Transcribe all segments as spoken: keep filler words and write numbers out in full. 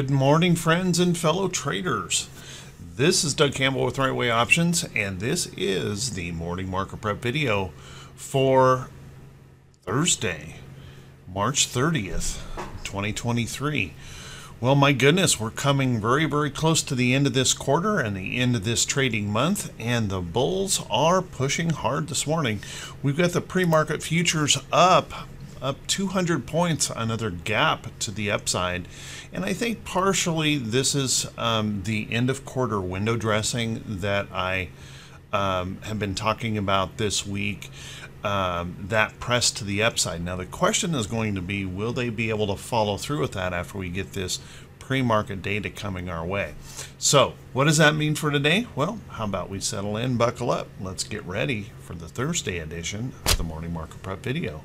Good morning, friends and fellow traders. This is Doug Campbell with Right Way Options, and this is the Morning Market Prep video for Thursday, March thirtieth, twenty twenty-three. Well, my goodness, we're coming very, very close to the end of this quarter and the end of this trading month, and the bulls are pushing hard this morning. We've got the pre-market futures up, up two hundred points, another gap to the upside. And I think partially this is um, the end of quarter window dressing that I um, have been talking about this week. Um, that press to the upside. Now the question is going to be, will they be able to follow through with that after we get this pre-market data coming our way? So what does that mean for today? Well, how about we settle in, buckle up, let's get ready for the Thursday edition of the Morning Market Prep video.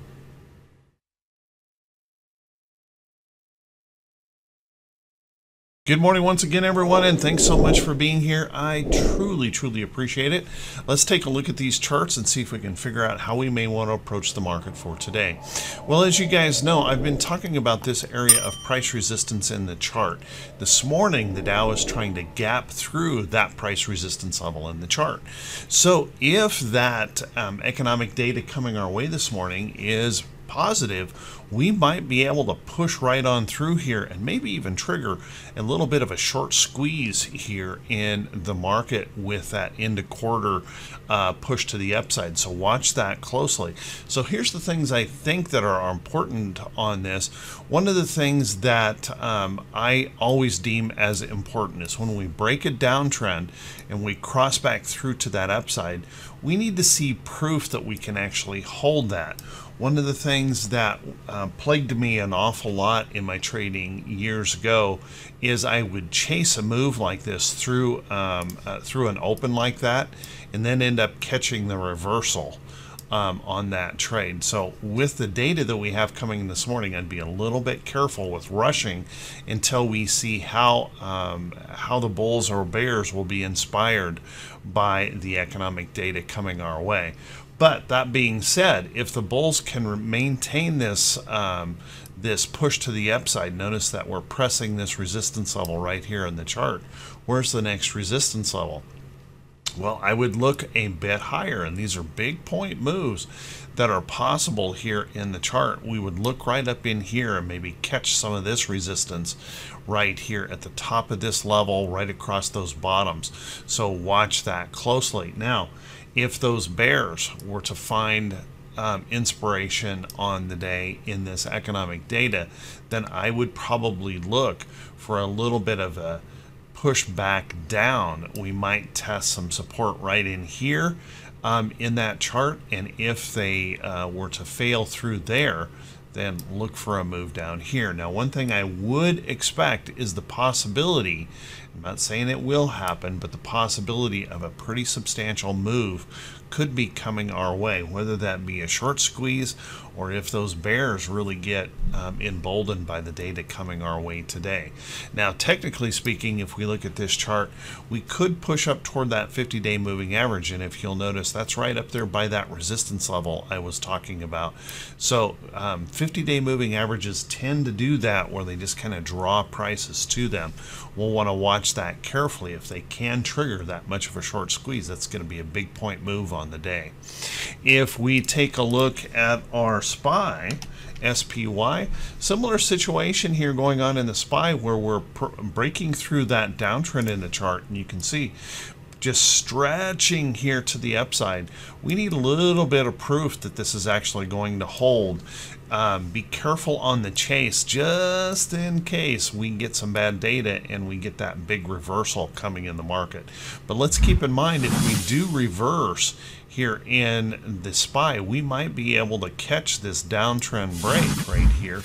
Good morning once again, everyone, and thanks so much for being here. I truly, truly appreciate it. Let's take a look at these charts and see if we can figure out how we may want to approach the market for today. Well, as you guys know, I've been talking about this area of price resistance in the chart. This morning, the Dow is trying to gap through that price resistance level in the chart. So if that um, economic data coming our way this morning is positive, we might be able to push right on through here and maybe even trigger a little bit of a short squeeze here in the market with that end of quarter uh, push to the upside. So watch that closely. So here's the things I think that are important on this. One of the things that um, I always deem as important is when we break a downtrend and we cross back through to that upside, we need to see proof that we can actually hold that. One of the things that uh, plagued me an awful lot in my trading years ago is I would chase a move like this through um, uh, through an open like that, and then end up catching the reversal um, on that trade. So with the data that we have coming this morning, I'd be a little bit careful with rushing until we see how um, how the bulls or bears will be inspired by the economic data coming our way. But that being said, if the bulls can maintain this um, this push to the upside, notice that we're pressing this resistance level right here in the chart. Where's the next resistance level? Well, I would look a bit higher, and these are big point moves that are possible here in the chart. We would look right up in here and maybe catch some of this resistance right here at the top of this level, right across those bottoms. So watch that closely. Now, if those bears were to find um, inspiration on the day in this economic data, then I would probably look for a little bit of a push back down. We might test some support right in here um, in that chart, and if they uh, were to fail through there, then look for a move down here. Now, one thing I would expect is the possibility, I'm not saying it will happen, but the possibility of a pretty substantial move could be coming our way, whether that be a short squeeze or if those bears really get um, emboldened by the data coming our way today. Now, technically speaking, if we look at this chart, we could push up toward that fifty-day moving average, and if you'll notice, that's right up there by that resistance level I was talking about. So um, fifty-day moving averages tend to do that, where they just kind of draw prices to them. We'll want to watch that carefully. If they can trigger that much of a short squeeze, that's going to be a big point move on the day. If we take a look at our S P Y, S P Y, similar situation here going on in the S P Y, where we're breaking through that downtrend in the chart, and you can see just stretching here to the upside. We need a little bit of proof that this is actually going to hold. Um, be careful on the chase, just in case we get some bad data and we get that big reversal coming in the market. But let's keep in mind, if we do reverse here in the S P Y, we might be able to catch this downtrend break right here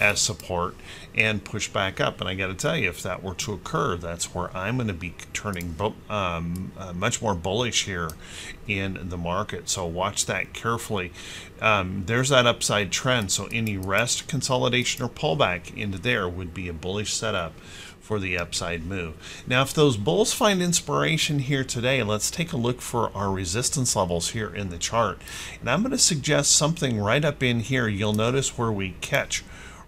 as support and push back up. And I got to tell you, if that were to occur, that's where I'm going to be turning um, uh, much more bullish here in the market. So watch that carefully. Um, there's that upside trend, so any rest, consolidation, or pullback into there would be a bullish setup for the upside move. Now, if those bulls find inspiration here today, let's take a look for our resistance levels here in the chart. And I'm going to suggest something right up in here. You'll notice where we catch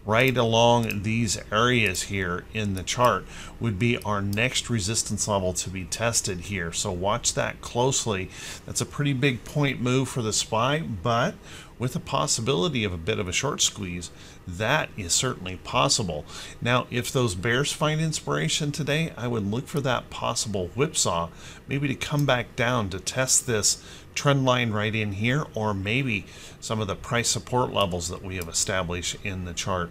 right along these areas here in the chart would be our next resistance level to be tested here. So watch that closely. That's a pretty big point move for the S P Y, but with the possibility of a bit of a short squeeze, that is certainly possible. Now, if those bears find inspiration today, I would look for that possible whipsaw, maybe to come back down to test this trend line right in here, or maybe some of the price support levels that we have established in the chart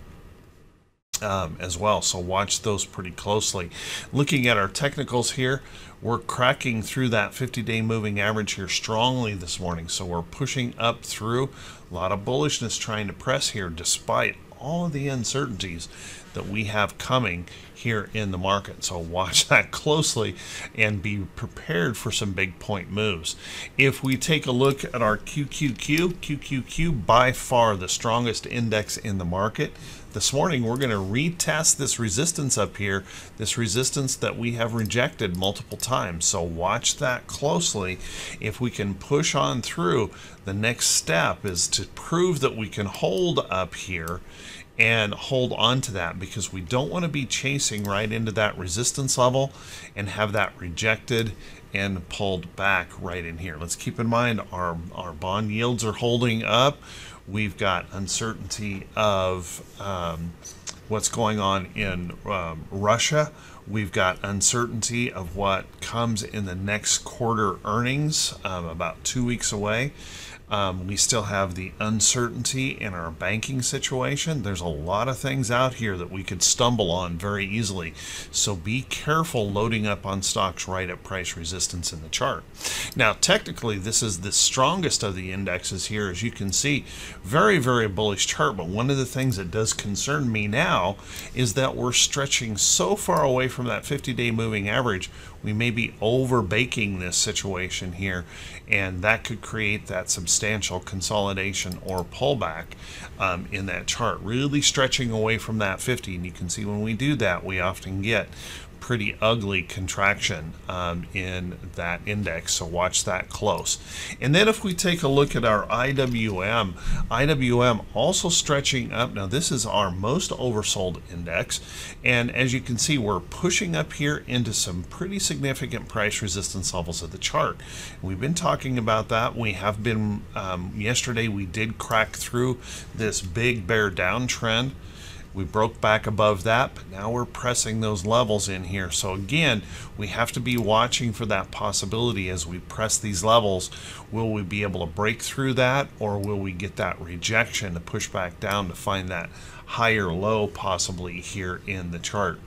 um, as well. So watch those pretty closely. Looking at our technicals here, we're cracking through that fifty-day moving average here strongly this morning. So we're pushing up through a lot of bullishness trying to press here despite all of the uncertainties that we have coming here in the market. So watch that closely and be prepared for some big point moves. If we take a look at our Q Q Q, Q Q Q by far the strongest index in the market. This morning we're going to retest this resistance up here, this resistance that we have rejected multiple times. So watch that closely. If we can push on through, the next step is to prove that we can hold up here and hold on to that, because we don't want to be chasing right into that resistance level and have that rejected and pulled back right in here. Let's keep in mind our, our bond yields are holding up. We've got uncertainty of um, what's going on in um, Russia. We've got uncertainty of what comes in the next quarter earnings, um, about two weeks away. Um, we still have the uncertainty in our banking situation. There's a lot of things out here that we could stumble on very easily. So be careful loading up on stocks right at price resistance in the chart. Now, technically, this is the strongest of the indexes here. As you can see, very, very bullish chart. But one of the things that does concern me now is that we're stretching so far away from that fifty-day moving average. We may be overbaking this situation here, and that could create that substantial consolidation or pullback um, in that chart, really stretching away from that fifty. And you can see when we do that, we often get pretty ugly contraction um, in that index, so watch that close. And then if we take a look at our I W M, I W M also stretching up. Now this is our most oversold index, and as you can see, we're pushing up here into some pretty significant price resistance levels of the chart. We've been talking about that. We have been, um, yesterday we did crack through this big bear downtrend. We broke back above that, but now we're pressing those levels in here. So again, we have to be watching for that possibility as we press these levels. Will we be able to break through that, or will we get that rejection to push back down to find that higher low possibly here in the chart?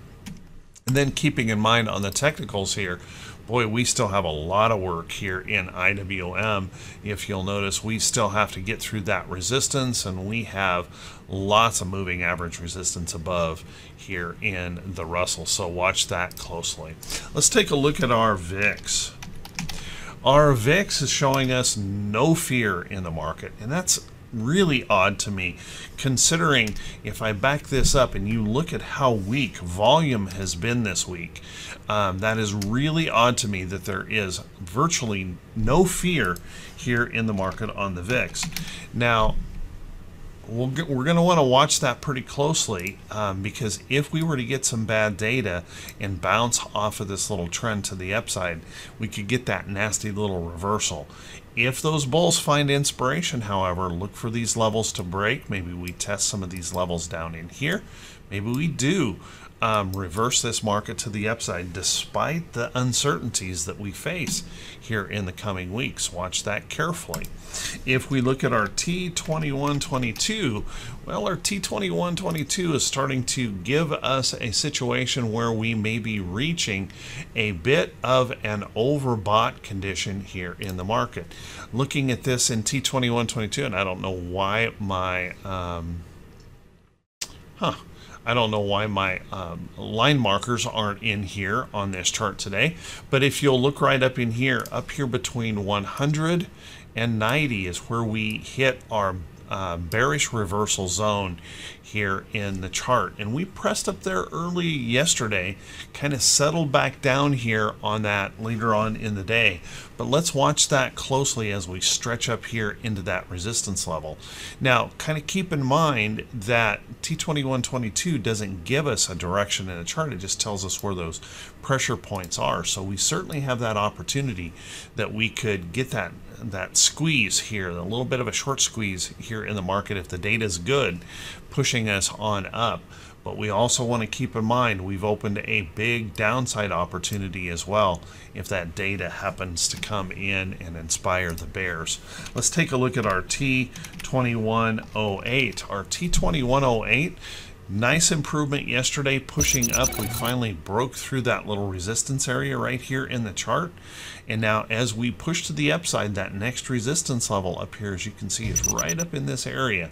And then keeping in mind on the technicals here, boy, we still have a lot of work here in I W M. If you'll notice, we still have to get through that resistance, and we have lots of moving average resistance above here in the Russell. So watch that closely. Let's take a look at our V I X. Our V I X is showing us no fear in the market, and that's really odd to me, considering if I back this up and you look at how weak volume has been this week. Um, that is really odd to me that there is virtually no fear here in the market on the V I X. Now, we'll get, we're going to want to watch that pretty closely, um, because if we were to get some bad data and bounce off of this little trend to the upside, we could get that nasty little reversal. If those bulls find inspiration, however, look for these levels to break. Maybe we test some of these levels down in here. Maybe we do um, reverse this market to the upside despite the uncertainties that we face here in the coming weeks. Watch that carefully. If we look at our T twenty-one twenty-two, well, our T twenty-one twenty-two is starting to give us a situation where we may be reaching a bit of an overbought condition here in the market. Looking at this in T twenty-one twenty-two, and I don't know why my um, huh I don't know why my um, line markers aren't in here on this chart today, but if you'll look right up in here, up here between one hundred and ninety is where we hit our uh, bearish reversal zone here in the chart, and we pressed up there early yesterday, kind of settled back down here on that later on in the day. But let's watch that closely as we stretch up here into that resistance level. Now, kind of keep in mind that T twenty-one twenty-two doesn't give us a direction in the chart. It just tells us where those pressure points are. So we certainly have that opportunity that we could get that that squeeze here, a little bit of a short squeeze here in the market if the data is good, pushing us on up. But we also want to keep in mind we've opened a big downside opportunity as well if that data happens to come in and inspire the bears. Let's take a look at our T twenty-one oh eight. Our T twenty-one oh eight, nice improvement yesterday, pushing up. We finally broke through that little resistance area right here in the chart. And now as we push to the upside, that next resistance level up here, as you can see, is right up in this area.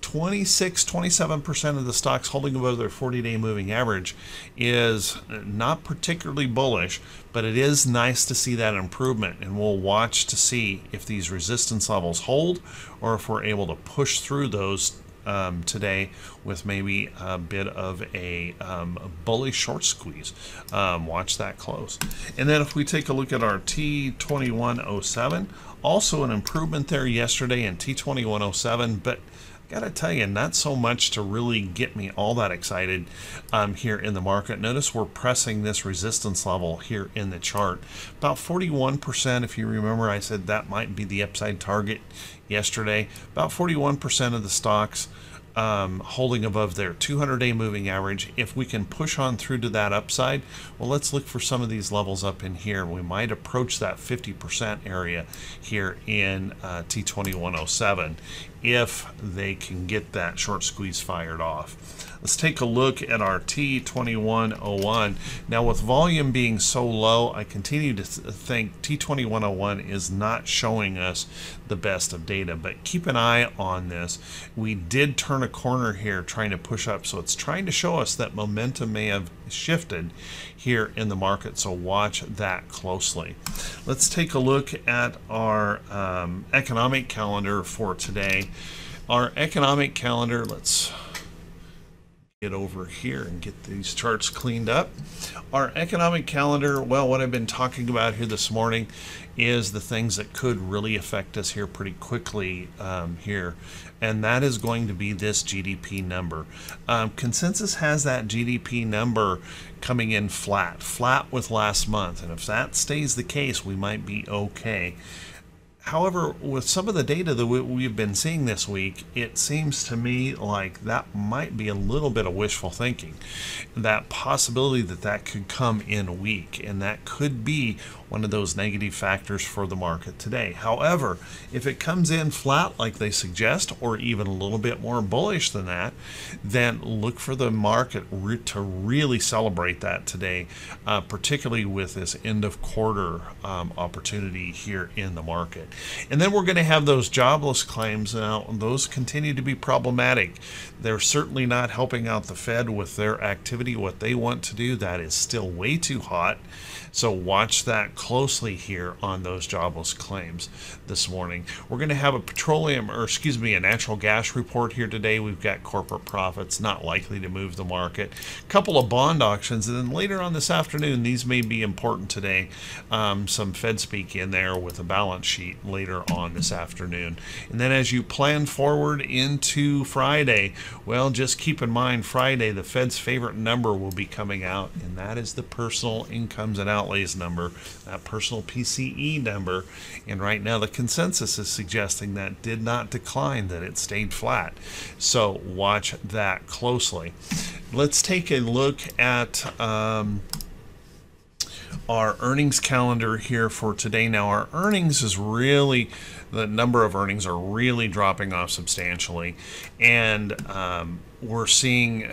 twenty-six, twenty-seven percent of the stocks holding above their forty-day moving average is not particularly bullish, but it is nice to see that improvement. And we'll watch to see if these resistance levels hold or if we're able to push through those Um, today with maybe a bit of a, um, a bullish short squeeze. Um, watch that close. And then if we take a look at our T twenty-one oh seven, also an improvement there yesterday in T twenty-one oh seven, but gotta tell you, not so much to really get me all that excited um, here in the market. Notice we're pressing this resistance level here in the chart. About forty-one percent, if you remember, I said that might be the upside target yesterday. About forty-one percent of the stocks um, holding above their two hundred day moving average. If we can push on through to that upside, well, let's look for some of these levels up in here. We might approach that fifty percent area here in uh, T twenty-one oh seven. If they can get that short squeeze fired off. Let's take a look at our T twenty-one oh one. Now, with volume being so low, I continue to think T twenty-one oh one is not showing us the best of data, but keep an eye on this. We did turn a corner here trying to push up, so it's trying to show us that momentum may have shifted here in the market, so watch that closely. Let's take a look at our um, economic calendar for today. Our economic calendar, let's get over here and get these charts cleaned up. Our economic calendar, well, what I've been talking about here this morning is the things that could really affect us here pretty quickly um, here, and that is going to be this G D P number. Um, consensus has that G D P number coming in flat, flat with last month, and if that stays the case, we might be okay. However, with some of the data that we've been seeing this week, it seems to me like that might be a little bit of wishful thinking. That possibility that that could come in weak, and that could be one of those negative factors for the market today. However, if it comes in flat like they suggest, or even a little bit more bullish than that, then look for the market to really celebrate that today, uh, particularly with this end of quarter um, opportunity here in the market. And then we're going to have those jobless claims. Now, those continue to be problematic. They're certainly not helping out the Fed with their activity, what they want to do. That is still way too hot. So watch that closely here on those jobless claims this morning. We're going to have a petroleum, or excuse me, a natural gas report here today. We've got corporate profits, not likely to move the market. A couple of bond auctions, and then later on this afternoon, these may be important today. Um, some Fed speak in there with a balance sheet later on this afternoon. And then as you plan forward into Friday, well, just keep in mind Friday, the Fed's favorite number will be coming out, and that is the personal incomes and outlays number, that personal P C E number. And right now the consensus is suggesting that did not decline, that it stayed flat. So watch that closely. Let's take a look at um, our earnings calendar here for today. Now, our earnings is really, the number of earnings are really dropping off substantially, and um, we're seeing,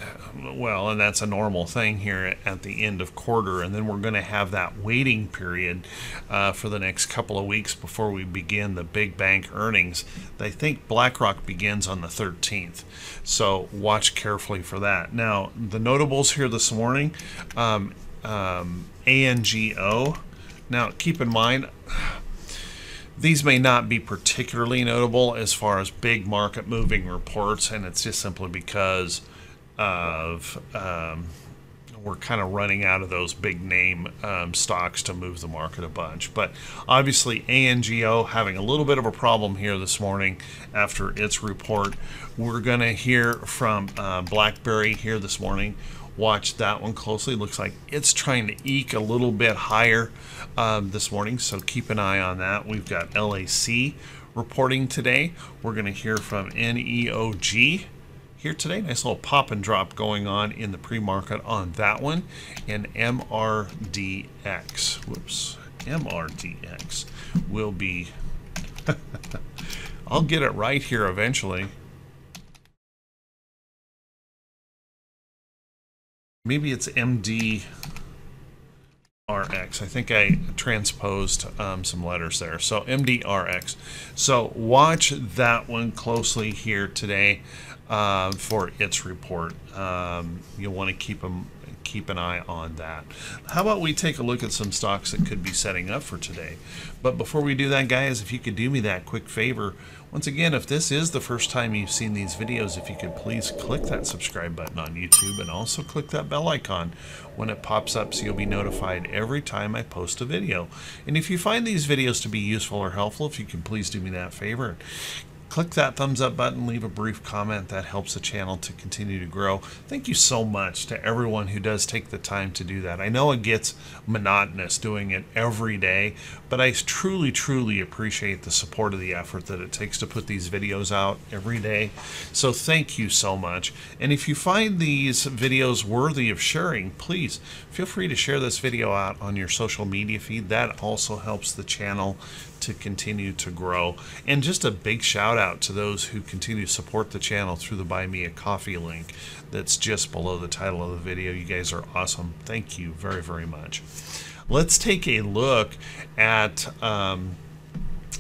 well, and that's a normal thing here at the end of quarter, and then we're going to have that waiting period uh, for the next couple of weeks before we begin the big bank earnings. They think BlackRock begins on the thirteenth, so watch carefully for that. Now, the notables here this morning, um, um, A N G O. Now, keep in mind, These may not be particularly notable as far as big market moving reports, and it's just simply because of um, we're kind of running out of those big name um, stocks to move the market a bunch. But obviously ANGO having a little bit of a problem here this morning after its report. We're going to hear from uh, BlackBerry here this morning. Watch that one closely. Looks like it's trying to eke a little bit higher um, this morning, so keep an eye on that. We've got L A C reporting today. We're going to hear from N E O G here today. Nice little pop and drop going on in the pre-market on that one. And M R D X, whoops, M R D X will be, I'll get it right here eventually. Maybe it's M D R X. I think I transposed um, some letters there. So M D R X. So watch that one closely here today uh, for its report. Um, you'll want to keep them, keep an eye on that. How about we take a look at some stocks that could be setting up for today? But before we do that, guys, if you could do me that quick favor. Once again, if this is the first time you've seen these videos, if you could please click that subscribe button on YouTube and also click that bell icon when it pops up so you'll be notified every time I post a video. And if you find these videos to be useful or helpful, if you could please do me that favor. Click that thumbs up button, leave a brief comment. That helps the channel to continue to grow. Thank you so much to everyone who does take the time to do that. I know it gets monotonous doing it every day, but I truly, truly appreciate the support of the effort that it takes to put these videos out every day. So thank you so much. And if you find these videos worthy of sharing, please feel free to share this video out on your social media feed. That also helps the channel to continue to grow. And just a big shout out to those who continue to support the channel through the Buy Me a Coffee link that's just below the title of the video. You guys are awesome. Thank you very, very much. Let's take a look at um,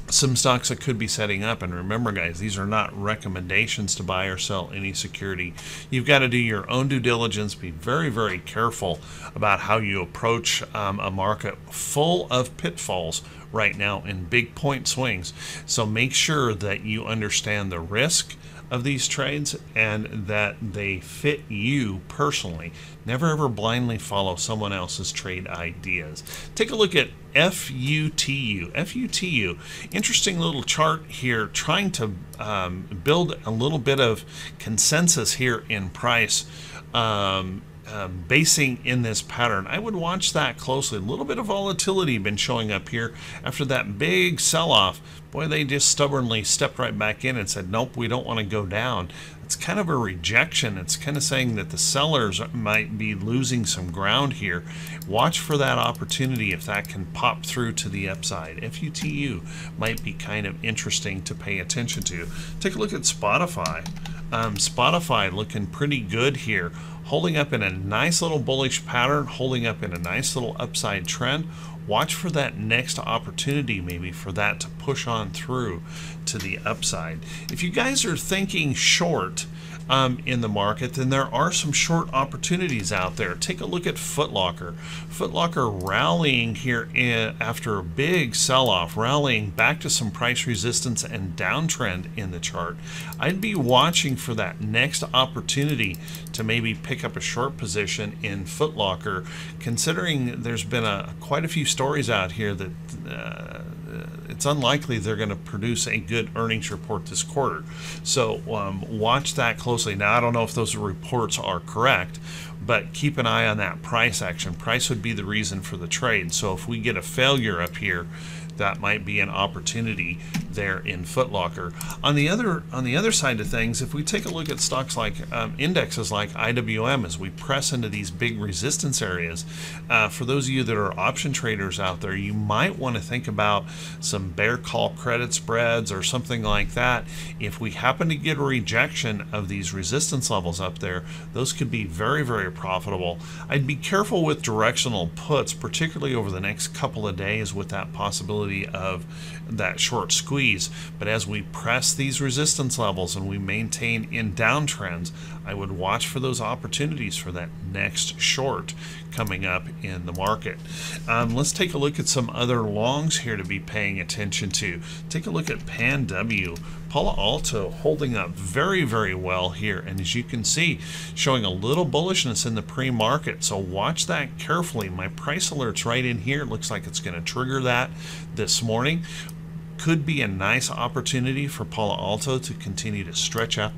some stocks that could be setting up. And remember, guys, these are not recommendations to buy or sell any security. You've got to do your own due diligence. Be very, very careful about how you approach um, a market full of pitfalls right now in big point swings. So make sure that you understand the risk of these trades and that they fit you personally. Never ever blindly follow someone else's trade ideas. Take a look at F U T U. F U T U, interesting little chart here, trying to um, build a little bit of consensus here in price. Um, Um, basing in this pattern, I would watch that closely. A little bit of volatility been showing up here after that big sell-off. Boy, they just stubbornly stepped right back in and said, nope, we don't want to go down. It's kind of a rejection. It's kind of saying that the sellers might be losing some ground here. Watch for that opportunity if that can pop through to the upside. F U T U might be kind of interesting to pay attention to. Take a look at Spotify. Um, Spotify looking pretty good here, holding up in a nice little bullish pattern, holding up in a nice little upside trend. Watch for that next opportunity maybe for that to push on through to the upside. If you guys are thinking short um, in the market, then there are some short opportunities out there. Take a look at Foot Locker. Foot Locker rallying here in, after a big sell-off, rallying back to some price resistance and downtrend in the chart. I'd be watching for that next opportunity to maybe pick up a short position in Foot Locker, considering there's been a quite a few stories out here that uh, it's unlikely they're going to produce a good earnings report this quarter. So um, watch that closely. Now, I don't know if those reports are correct, but keep an eye on that price action. Price would be the reason for the trade. So if we get a failure up here, that might be an opportunity there in Foot Locker. On the other on the other side of things, if we take a look at stocks like um, indexes like I W M, as we press into these big resistance areas, uh, for those of you that are option traders out there, you might want to think about some bear call credit spreads or something like that. If we happen to get a rejection of these resistance levels up there, those could be very, very profitable. I'd be careful with directional puts, particularly over the next couple of days with that possibility of that short squeeze. But as we press these resistance levels and we maintain in downtrends, I would watch for those opportunities for that next short coming up in the market. Um, let's take a look at some other longs here to be paying attention to. Take a look at P A N W. Palo Alto holding up very, very well here, and as you can see, showing a little bullishness in the pre-market, so watch that carefully. My price alert's right in here. It looks like it's going to trigger that this morning. Could be a nice opportunity for Palo Alto to continue to stretch out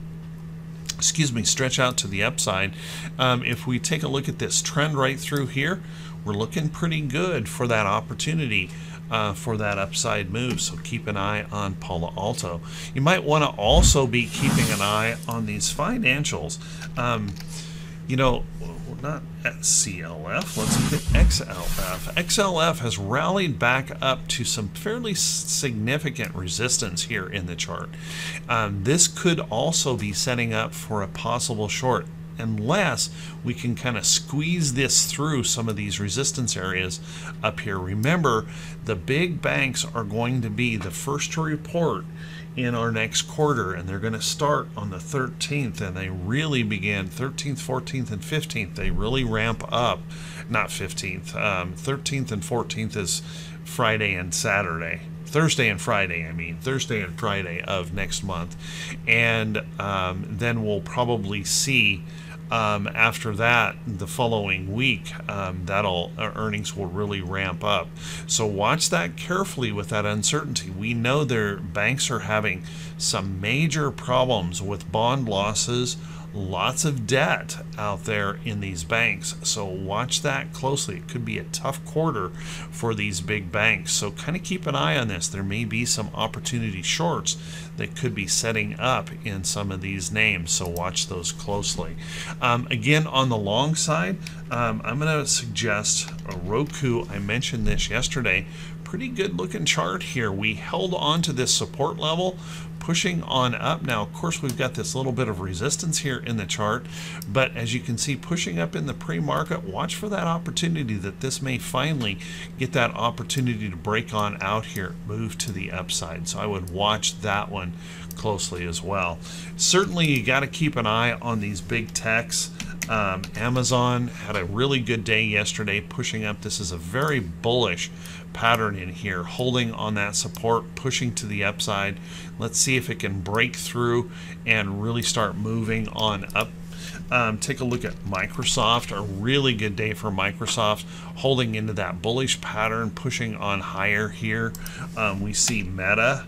excuse me stretch out to the upside. Um, if we take a look at this trend right through here, we're looking pretty good for that opportunity uh, for that upside move, so keep an eye on Palo Alto. You might want to also be keeping an eye on these financials. Um, you know, not at C L F, let's look at X L F. X L F has rallied back up to some fairly significant resistance here in the chart. Um, this could also be setting up for a possible short, unless we can kind of squeeze this through some of these resistance areas up here. Remember, the big banks are going to be the first to report in our next quarter, and they're going to start on the thirteenth, and they really begin thirteenth, fourteenth, and fifteenth. They really ramp up, not fifteenth, um, thirteenth and fourteenth is Friday and Saturday. Thursday and Friday, I mean, Thursday and Friday of next month. And um, then we'll probably see um, after that, the following week, um, that'll our earnings will really ramp up. So watch that carefully with that uncertainty. We know their banks are having some major problems with bond losses, lots of debt out there in these banks, so watch that closely. It could be a tough quarter for these big banks, so kind of keep an eye on this. There may be some opportunity shorts that could be setting up in some of these names, so watch those closely. Um, again, on the long side, um, I'm going to suggest a Roku. I mentioned this yesterday. Pretty good looking chart here. We held on to this support level, pushing on up. Now, of course, we've got this little bit of resistance here in the chart, but as you can see, pushing up in the pre-market, watch for that opportunity that this may finally get that opportunity to break on out here, move to the upside. So I would watch that one closely as well. Certainly, you got to keep an eye on these big techs. Um, Amazon had a really good day yesterday, pushing up. This is a very bullish pattern in here, holding on that support, pushing to the upside. Let's see if it can break through and really start moving on up. Um, take a look at Microsoft, a really good day for Microsoft, holding into that bullish pattern, pushing on higher here. Um, we see Meta.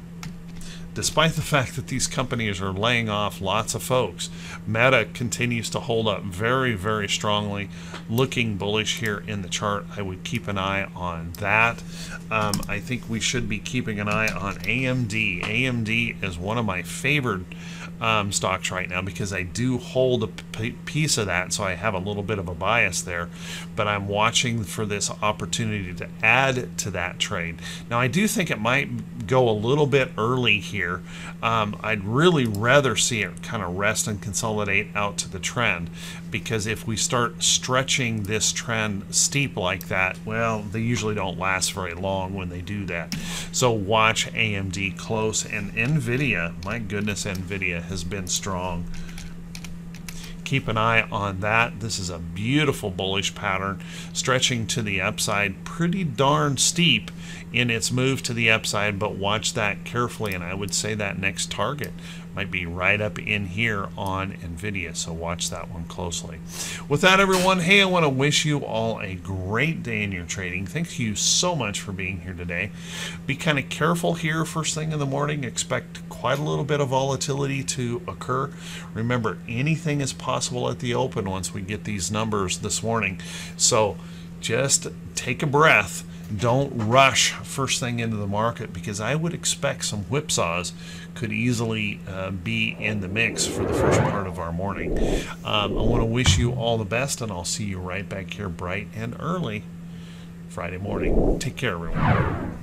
Despite the fact that these companies are laying off lots of folks, Meta continues to hold up very, very strongly, looking bullish here in the chart. I would keep an eye on that. Um, I think we should be keeping an eye on A M D. A M D is one of my favorite um, stocks right now because I do hold a piece of that, so I have a little bit of a bias there. But I'm watching for this opportunity to add to that trade. Now, I do think it might go a little bit early here. Um, I'd really rather see it kind of rest and consolidate out to the trend, because if we start stretching this trend steep like that, well, they usually don't last very long when they do that. So watch A M D close. And Nvidia, my goodness, Nvidia has been strong. Keep an eye on that. This is a beautiful bullish pattern, stretching to the upside, pretty darn steep in its move to the upside, but watch that carefully. And I would say that next target might be right up in here on Nvidia, so watch that one closely. With that, everyone, hey, I want to wish you all a great day in your trading. Thank you so much for being here today. Be kind of careful here first thing in the morning. Expect quite a little bit of volatility to occur. Remember, anything is possible Possible at the open once we get these numbers this morning. So just take a breath. Don't rush first thing into the market, because I would expect some whipsaws could easily uh, be in the mix for the first part of our morning. Um, I want to wish you all the best, and I'll see you right back here bright and early Friday morning. Take care, everyone.